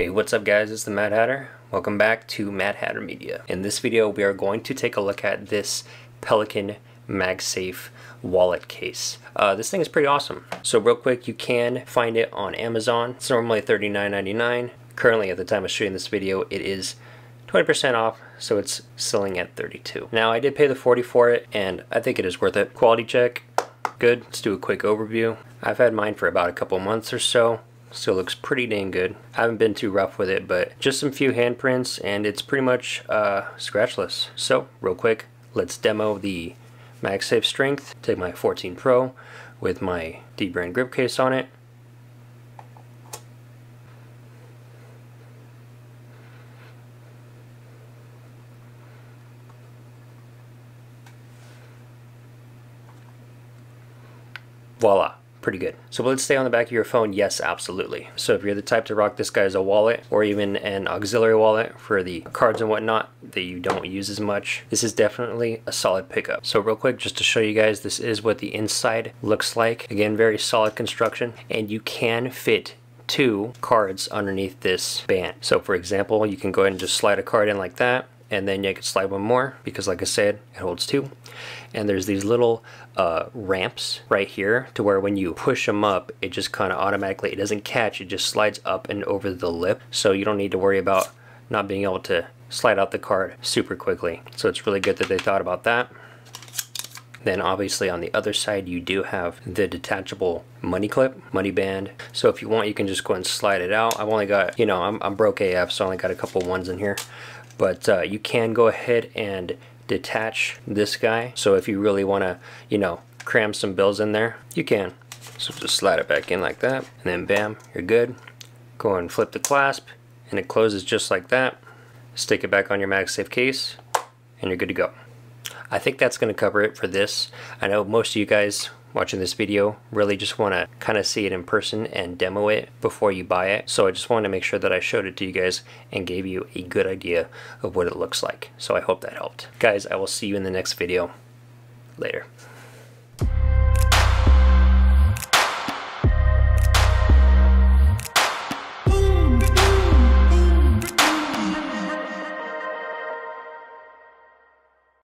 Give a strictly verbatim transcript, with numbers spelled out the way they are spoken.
Hey, what's up guys, it's the Mad Hatter. Welcome back to Mad Hatter Media. In this video, we are going to take a look at this Pelican MagSafe wallet case. Uh, this thing is pretty awesome. So real quick, you can find it on Amazon. It's normally thirty-nine ninety-nine. Currently, at the time of shooting this video, it is twenty percent off, so it's selling at thirty-two dollars. Now, I did pay the forty dollars for it, and I think it is worth it. Quality check, good. Let's do a quick overview. I've had mine for about a couple months or so. Still looks pretty dang good. I haven't been too rough with it, but just some few handprints and it's pretty much uh, scratchless. So real quick, let's demo the MagSafe Strength. Take my fourteen Pro with my D-brand grip case on it. Voila. Pretty good. So will it stay on the back of your phone? Yes, absolutely. So if you're the type to rock this guy as a wallet or even an auxiliary wallet for the cards and whatnot that you don't use as much, this is definitely a solid pickup. So real quick, just to show you guys, this is what the inside looks like. Again, very solid construction, and you can fit two cards underneath this band. So for example, you can go ahead and just slide a card in like that, and then you can slide one more because, like I said, it holds two. And there's these little uh, ramps right here to where when you push them up, it just kind of automatically, it doesn't catch, it just slides up and over the lip. So you don't need to worry about not being able to slide out the card super quickly. So it's really good that they thought about that. Then obviously on the other side, you do have the detachable money clip, money band. So if you want, you can just go ahead and slide it out. I've only got, you know, I'm, I'm broke A F, so I only got a couple ones in here. But uh, you can go ahead and detach this guy. So if you really want to, you know, cram some bills in there, you can. So just slide it back in like that, and then bam, you're good. Go and flip the clasp, and it closes just like that. Stick it back on your MagSafe case, and you're good to go. I think that's going to cover it for this. I know most of you guys watching this video really just want to kind of see it in person and demo it before you buy it, so I just wanted to make sure that I showed it to you guys and gave you a good idea of what it looks like. So I hope that helped, guys. I will see you in the next video. Later.